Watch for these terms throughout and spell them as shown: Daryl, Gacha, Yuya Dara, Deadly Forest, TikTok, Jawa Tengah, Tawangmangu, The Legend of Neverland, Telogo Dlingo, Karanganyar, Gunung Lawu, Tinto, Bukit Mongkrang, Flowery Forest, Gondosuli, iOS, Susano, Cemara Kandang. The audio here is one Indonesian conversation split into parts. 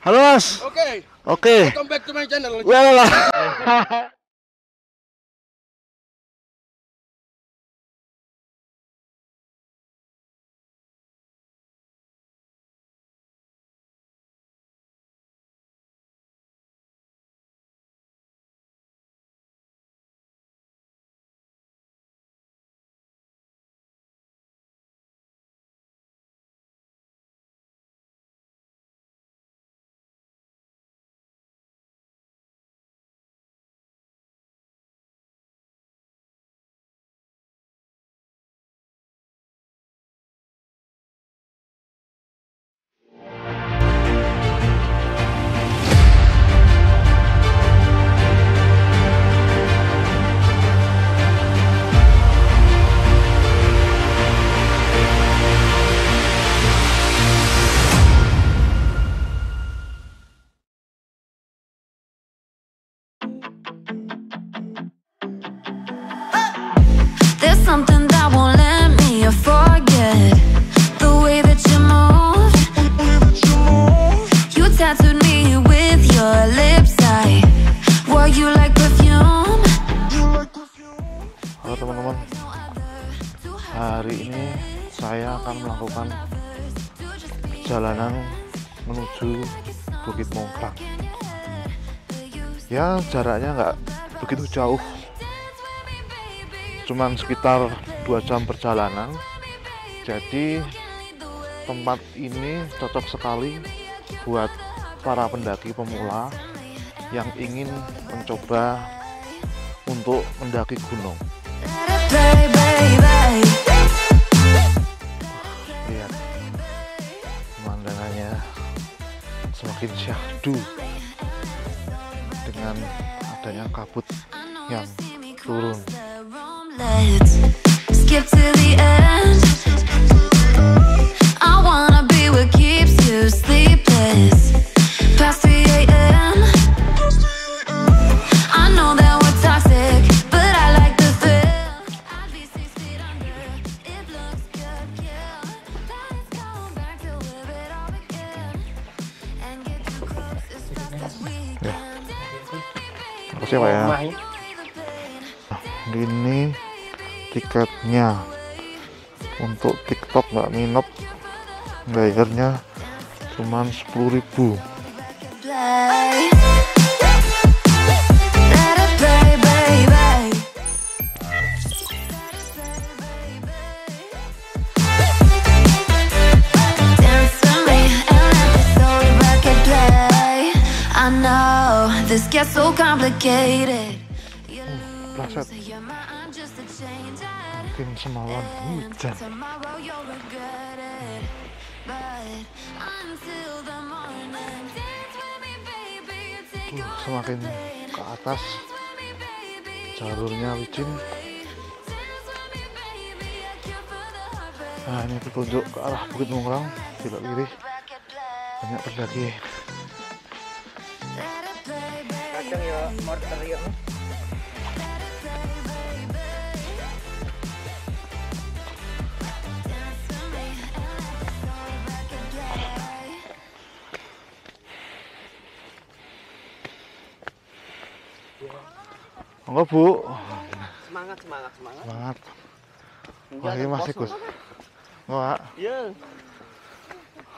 Halo Mas. Oke. Oke. Welcome back to my channel. Well. Something that won't let me forget the way that you move. You tattooed me with your lips. I wore you like perfume. Halo teman-teman, hari ini saya akan melakukan perjalanan menuju Bukit Mongkrang. Ya, jaraknya nggak begitu jauh, cuman sekitar 2 jam perjalanan. Jadi tempat ini cocok sekali buat para pendaki pemula yang ingin mencoba untuk mendaki gunung. Lihat pemandangannya, semakin syahdu dengan adanya kabut yang turun. Let's skip to the end. I wanna be what keeps you sleepless past 3 a.m. I know that we're toxic, but I like the thrill. I'd be 6 feet under. It looks good, yeah. That is going back to live it all again. And get you close as fast as we can. Ini tiketnya untuk TikTok Mbak Minop, bayarnya cuma 10.000. Mungkin semalam hujan. Semakin ke atas jalurnya licin. Nah, ini petunjuk ke arah Bukit Mongkrang, belok kiri. Banyak pendaki. Kadang ya morter ya. Monggo Bu. Semangat. Wah, ini masih Gus. Wah. Iya.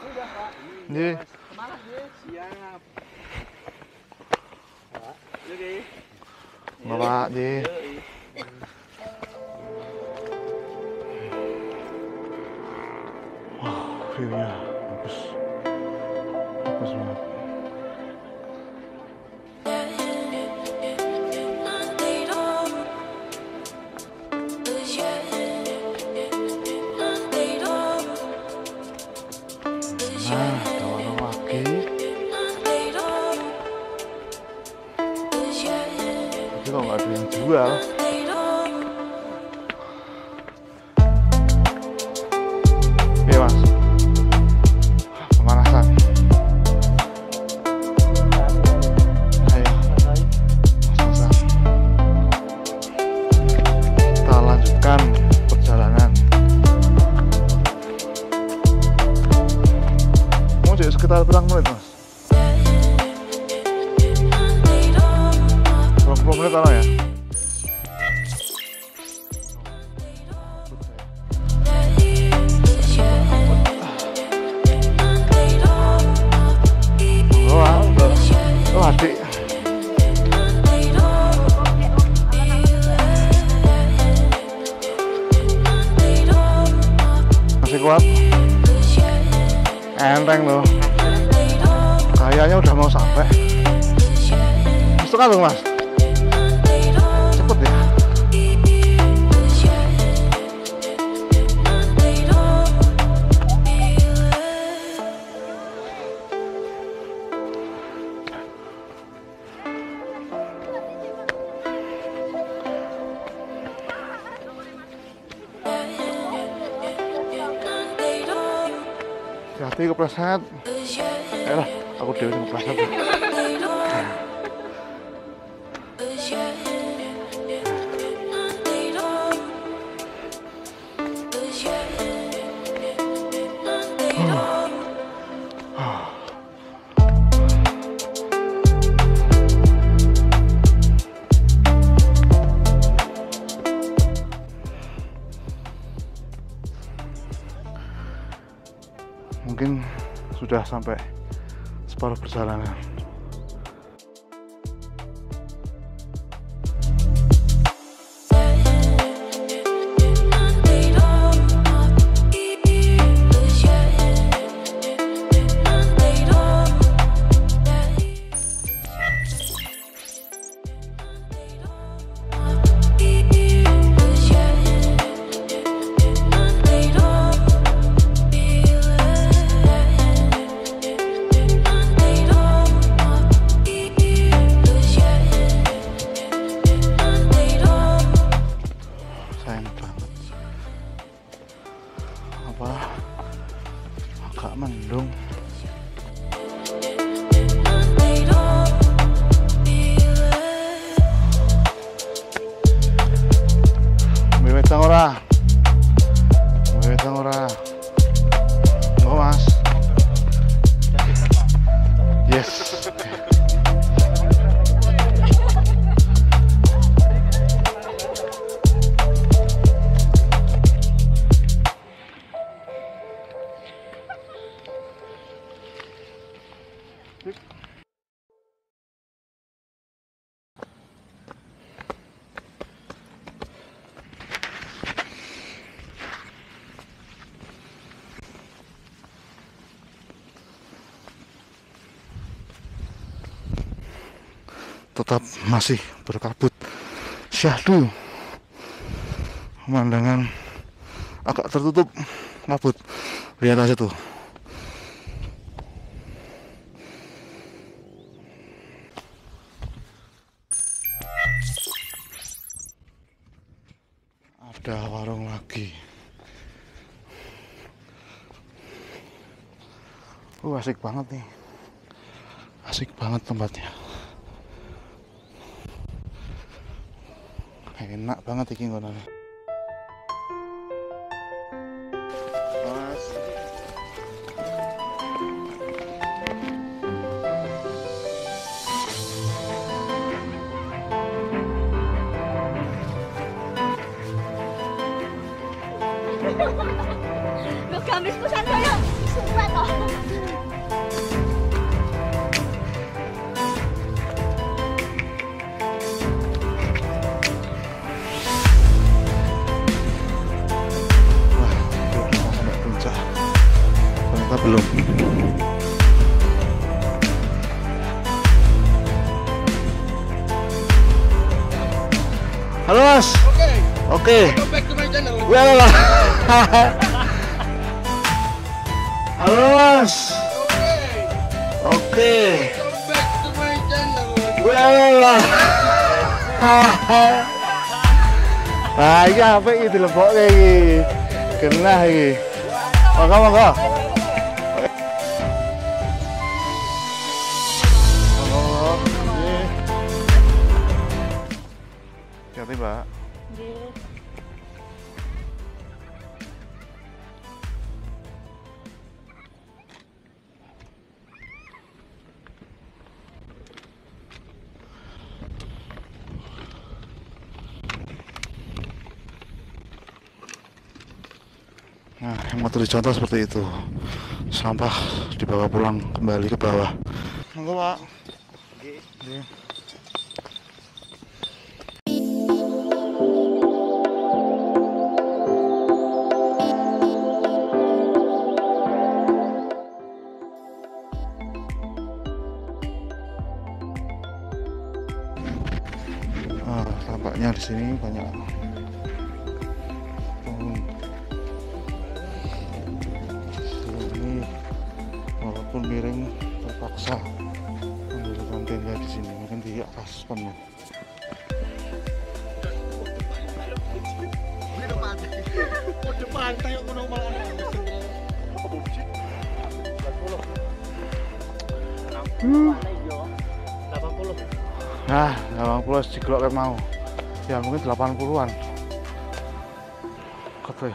Sudah, Pak. Nggih. Semangat, nggih. Siap. Pak, lagi. Bapak, nggih. Wah, view-nya bagus. Bagus banget. sekitar berapa menit, Mas? 20 menit lah ya. Enteng loh, kayaknya udah mau sampai. Setengah dong, Mas, cepet ya. Hati kepleset, elah aku dewi kepleset. Mungkin sudah sampai separuh perjalanan. Agak mendung. Mewetang ora. Mewetang ora. Oh, Mas. Yes. Tetap masih berkabut syahdu, pemandangan agak tertutup kabut. Lihat aja tuh, ada warung lagi. Asik banget nih, asik banget tempatnya. Enak banget iki nggonane. Mas. Loh, gambris pisan koyo suwe to. Belum. Halo, Mas. Oke. Okay. Oke. Back to my channel. Halo, Mas. Oke. Oke. Back to my channel. Ah, iki apa iki dilebokke iki? Genah iki. Monggo. Mbak. Nah, yang mau dicontoh seperti itu. Sampah dibawa pulang kembali ke bawah. Monggo, Pak. Nggih. Tampaknya di sini banyak pohon. Ini walaupun miring terpaksa mendirikan tenda di sini, mungkin dia pas penuh. Nah, 80 jiglok yang mau. Ya mungkin 80-an. Oke.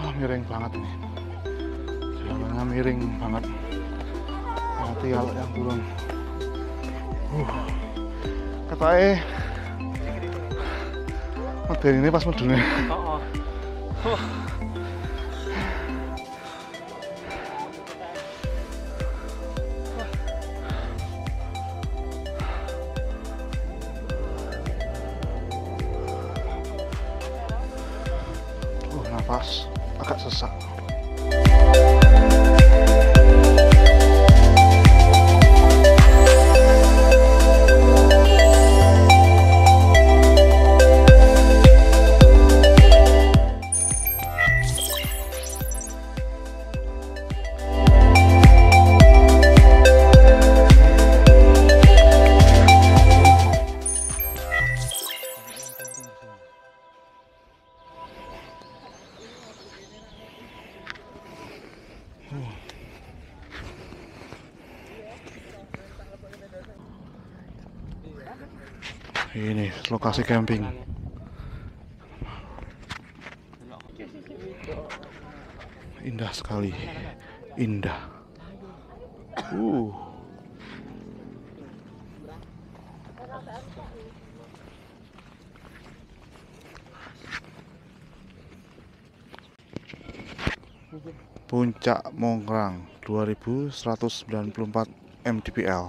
Oh, miring banget ini. Jalannya miring banget. Nanti kalau yang turun. Ketae. Model ini pas medune. Heeh. Pas agak sesak. Ini lokasi camping. Indah sekali. Indah. Puncak Mongkrang 2194 mdpl.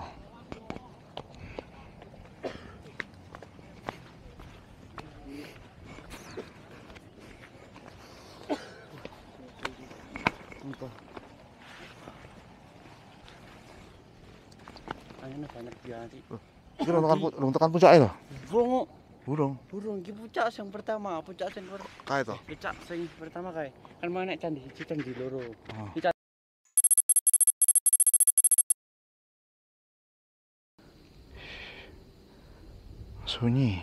Ini lontakan puncak ya? Burung, ini puncak yang pertama, puncak yang pertama. Kaya itu? Puncak yang pertama kaya. Kan mana candi hiji, candi loro. Sunyi.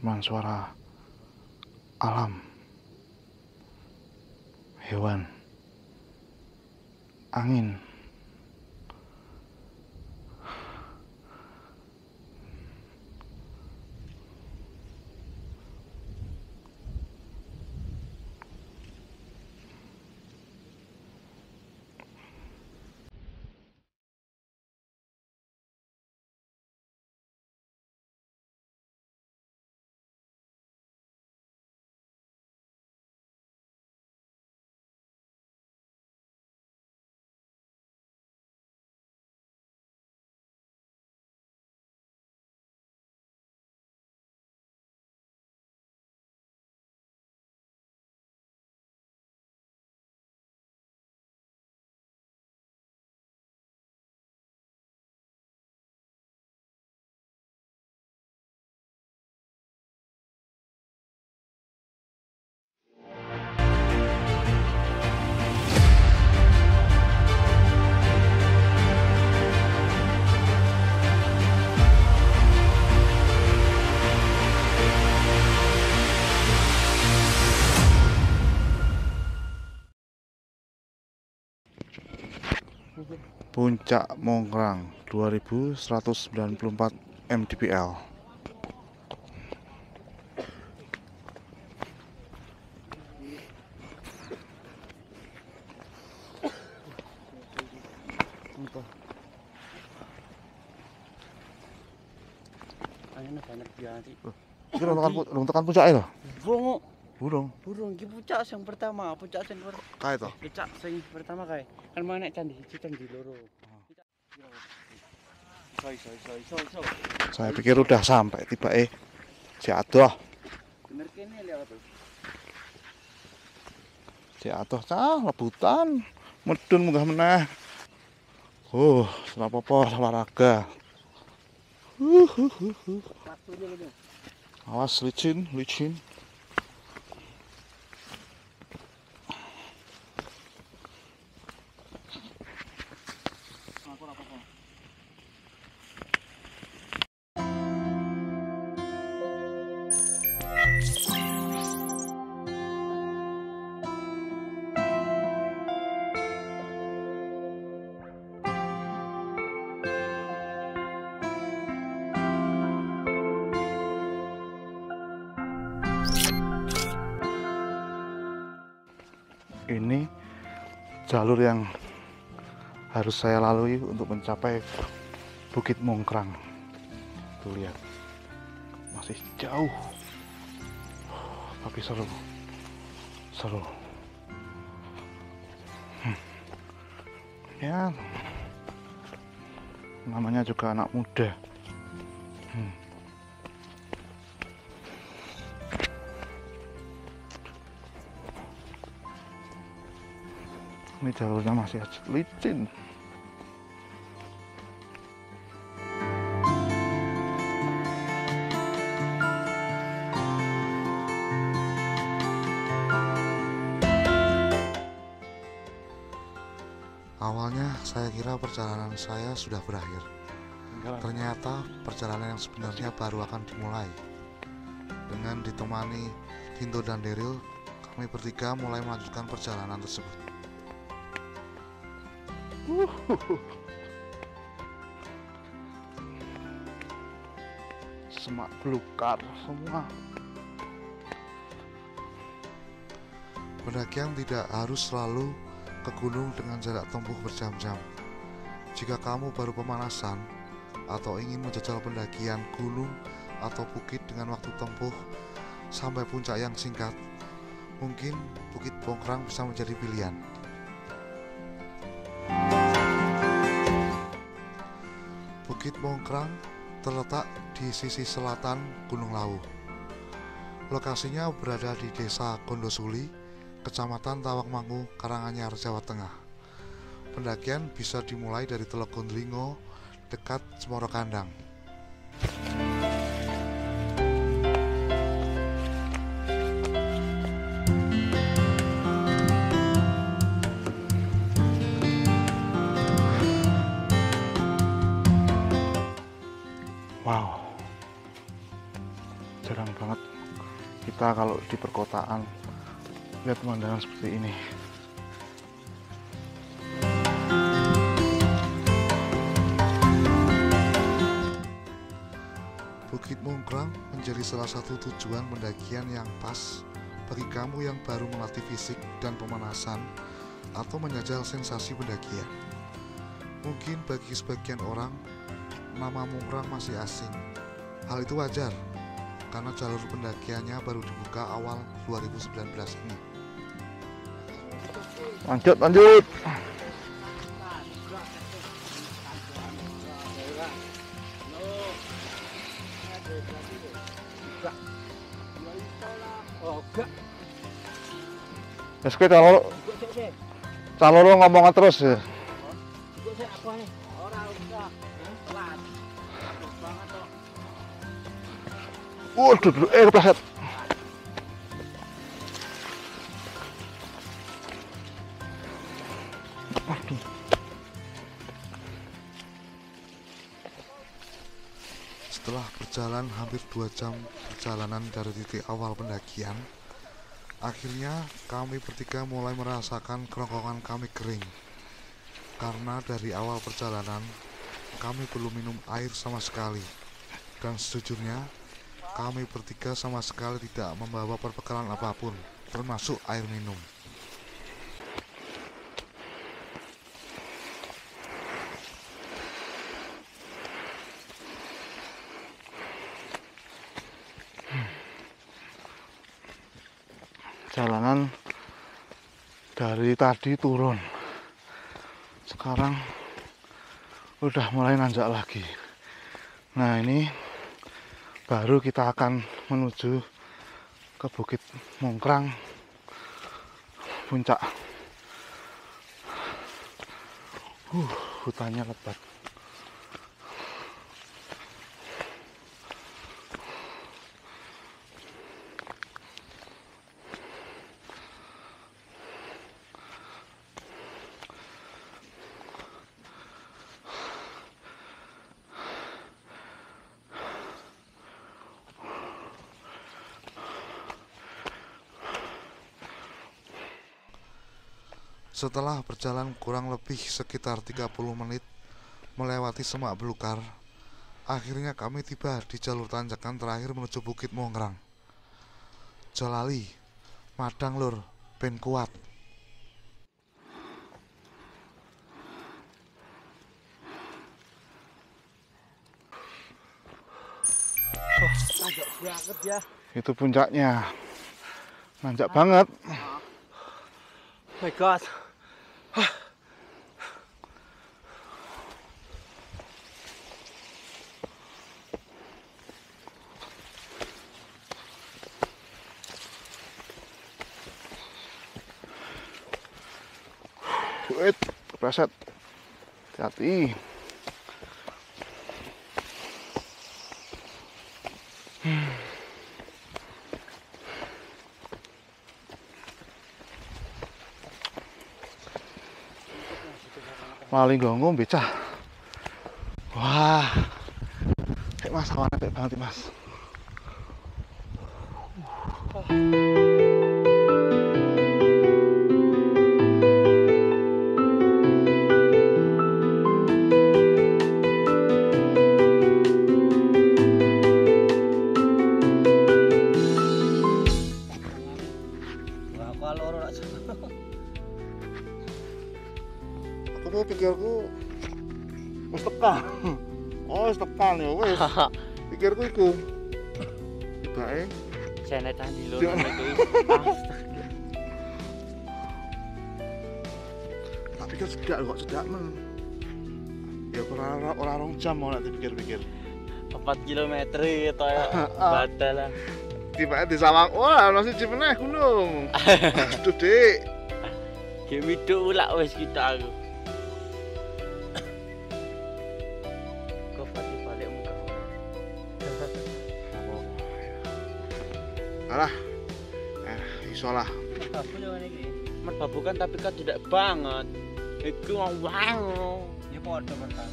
Cuman suara alam. Hewan. Angin. Puncak Mongkrang 2194 mdpl. Kira lontokan puncak lho. Burung. Burung. Burung iki puncak sing pertama, puncak sing loro. Kae to. Puncak sing pertama kae. Kan menek candi siji candi loro. Iso. Saya pikir udah sampai tibake jatuh. Bener kene lewat to. Jatuh cah lebutan. Medun munggah meneh. Senapa apa olahraga. Awas licin. Ini jalur yang harus saya lalui untuk mencapai Bukit Mongkrang. Tuh lihat, masih jauh, tapi seru. Ya, namanya juga anak muda. Ini jalurnya masih licin. Awalnya saya kira perjalanan saya sudah berakhir. Ternyata perjalanan yang sebenarnya baru akan dimulai. Dengan ditemani Tinto dan Daryl, kami bertiga mulai melanjutkan perjalanan tersebut. Semak belukar semua. Pendakian tidak harus selalu ke gunung dengan jarak tempuh berjam-jam. Jika kamu baru pemanasan atau ingin menjajal pendakian gunung atau bukit dengan waktu tempuh sampai puncak yang singkat, mungkin Bukit Mongkrang bisa menjadi pilihan. Bukit Mongkrang terletak di sisi selatan Gunung Lawu. Lokasinya berada di Desa Gondosuli, Kecamatan Tawangmangu, Karanganyar, Jawa Tengah. Pendakian bisa dimulai dari Telogo Dlingo dekat Cemara Kandang. Wow, jarang banget kita kalau di perkotaan lihat pemandangan seperti ini. Bukit Mongkrang menjadi salah satu tujuan pendakian yang pas bagi kamu yang baru melatih fisik dan pemanasan atau menjajal sensasi pendakian. Mungkin bagi sebagian orang, nama Mongkrang masih asing. Hal itu wajar, karena jalur pendakiannya baru dibuka awal 2019 ini. Lanjut. Terus kita caloro ngomongnya terus ya. Waduh, kepleset. Waduh. Setelah berjalan hampir 2 jam perjalanan dari titik awal pendakian, akhirnya kami bertiga mulai merasakan kerongkongan kami kering. Karena dari awal perjalanan kami belum minum air sama sekali. Dan sejujurnya kami bertiga sama sekali tidak membawa perbekalan apapun, termasuk air minum. jalanan dari tadi turun, sekarang udah mulai nanjak lagi. Nah, ini baru kita akan menuju ke Bukit Mongkrang puncak. Hutannya lebat. Setelah berjalan kurang lebih sekitar 30 menit melewati semak belukar, akhirnya kami tiba di jalur tanjakan terakhir menuju Bukit Mongkrang. Jolali, madang lur, ben kuat. Nanjak banget ya. Itu puncaknya. Nanjak banget. Oh my God. Wait, preset. Hati-hati. Paling gonggong becah. Wah. Kayak mas, awannya kayak banget, Mas. Pikirku wis tekan. Oh, wis tekan ya wis. Pikirku iku. Tibake jenet tadi lho nek iki. Tapi kan sedak kok sedak men. Ya ora rong jam ora dipikir-pikir. 4 km to ya badalan. Tibake di sawang. Wah, ono siji meneh gunung. Aduh, Dik. Ge miduk ulak wis kita aku. Alah, isolah. Aku jangan ini. Merbabukan tapi kan tidak banget. Iku wow. Ya foto mantan.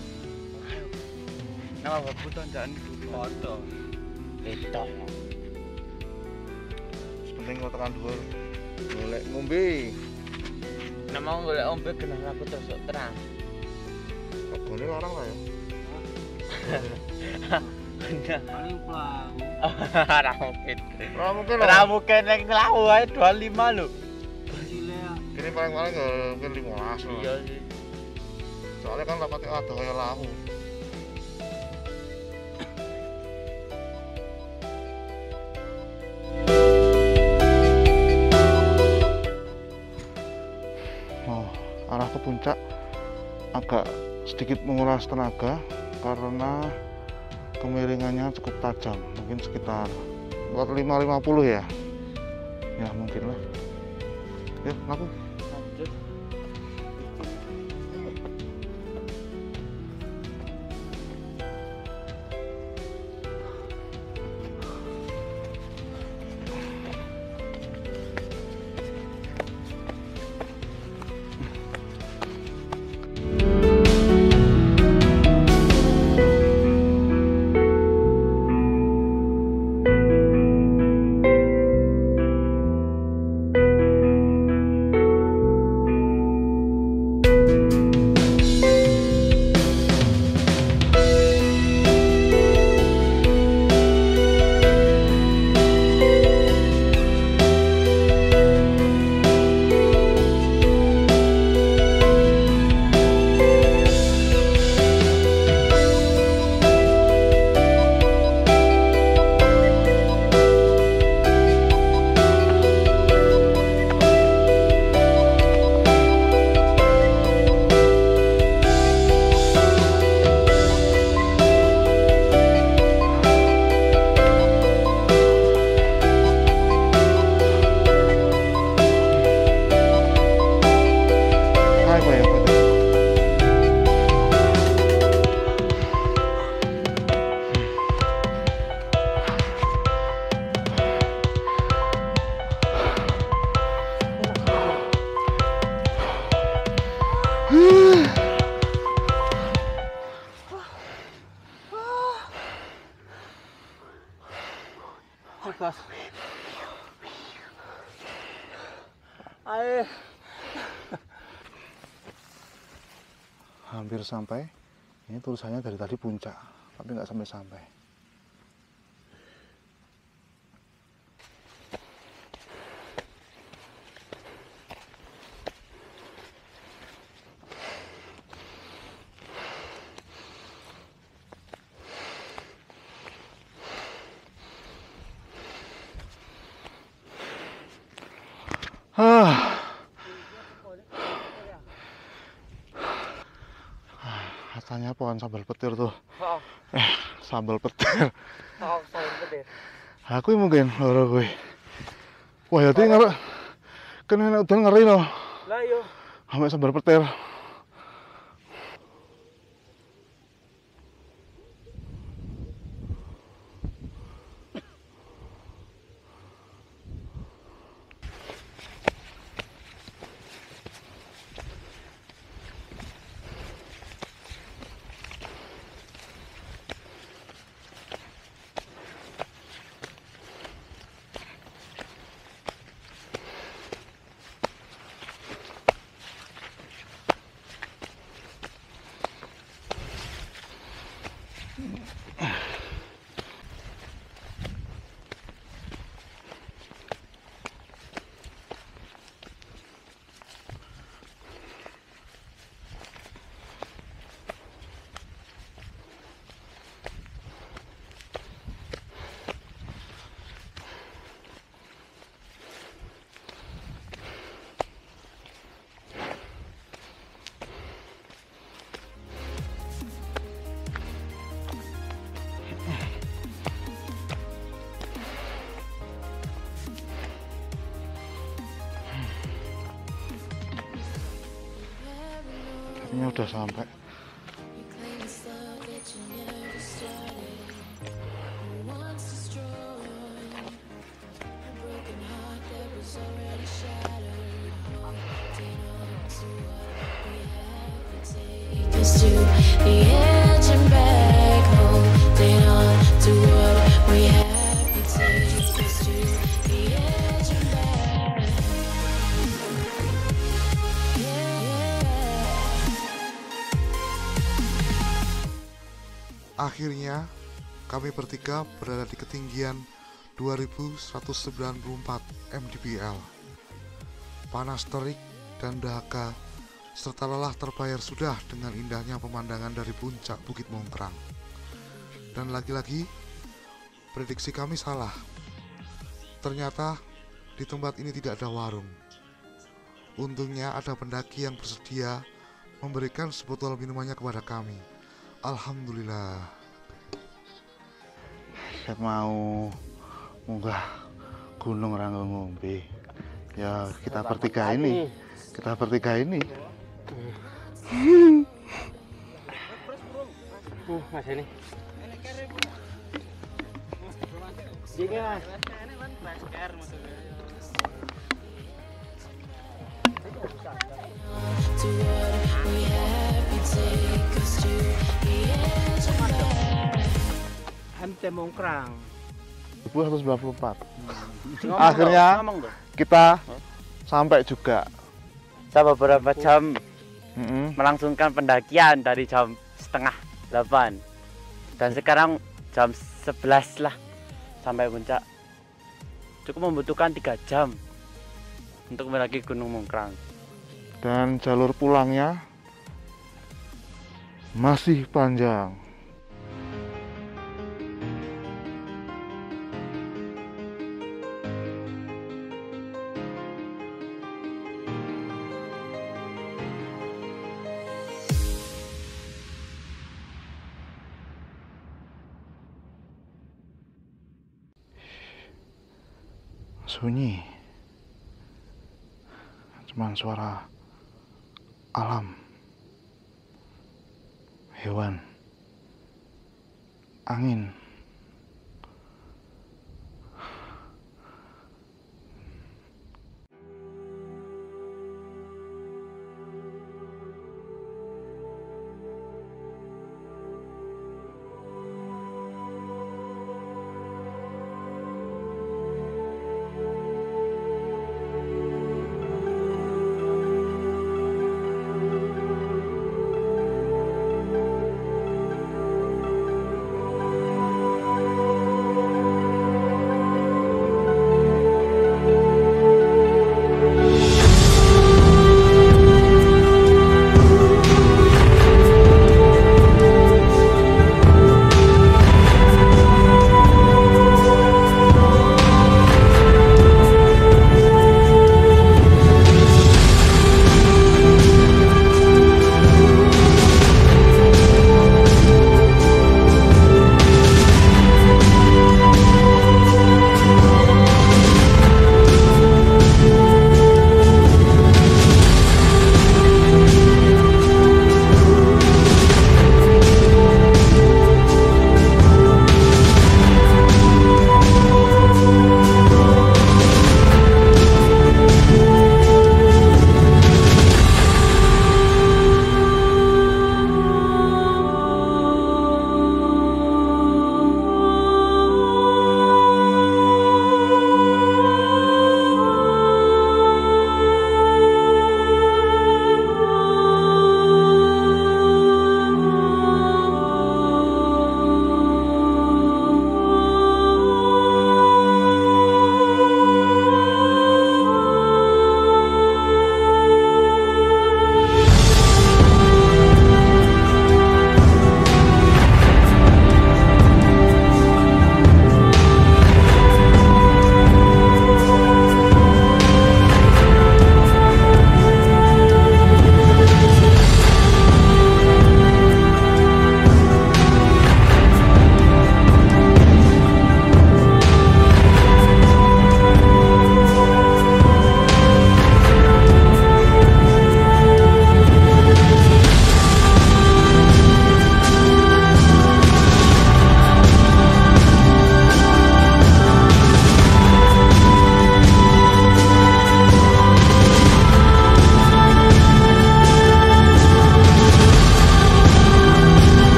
Nama babu tonjakan foto. Betok. Penting kau tekan dulu. Boleh ngombe. Nama boleh ngombe kena aku terus terang. Kau ni larang lah ya. Paling pelang. Ora mungkin. Ora mungkin nek lawu ae 25 lho. Kene paling-paling mungkin 15. Iya sih. Soalnya kan rapati adoh kaya lawu. Oh, arah ke puncak agak sedikit menguras tenaga karena kemiringannya cukup tajam, mungkin sekitar 45-50 ya, ya mungkin lah. Yuk, aku lanjut. apa ya Pak? Hampir sampai. Ini tulisannya dari tadi puncak, tapi nggak sampai-sampai. Katanya pohon sambal petir tuh. Oh. Sambal petir. Oh, sambal petir. Aku mungkin loro gue. Wah, ya ting karo kena udan ngeri loh. Lah iya. Sampai sambal petir. Ini udah sampai. Akhirnya, kami bertiga berada di ketinggian 2194 mdpl. Panas terik dan dahaga, serta lelah terbayar sudah dengan indahnya pemandangan dari puncak Bukit Mongkrang. Dan lagi-lagi, prediksi kami salah. Ternyata, di tempat ini tidak ada warung. Untungnya ada pendaki yang bersedia memberikan sebotol minumannya kepada kami. Alhamdulillah. Saya mau munggah gunung Ranggo Ngombe. Ya kita bertiga ini. Mas ini. Bukit Mongkrang 2194. Akhirnya kita sampai juga. Kita beberapa jam melangsungkan pendakian dari jam 7:30 dan sekarang jam 11 lah sampai puncak. Cukup membutuhkan 3 jam untuk mendaki Gunung Mongkrang. Dan jalur pulangnya masih panjang. Sunyi, cuman suara alam, hewan, angin,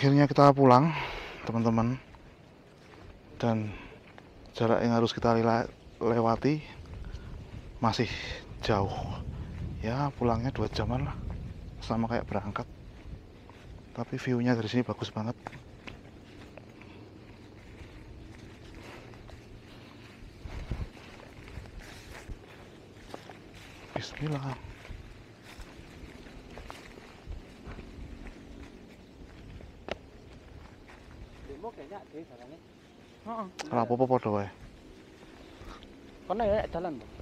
Akhirnya kita pulang, teman-teman, dan jarak yang harus kita lewati masih jauh. Ya, pulangnya 2 jaman lah, sama kayak berangkat. Tapi view-nya dari sini bagus banget. Bismillah. Ora apa-apa padha wae. Kene dalan.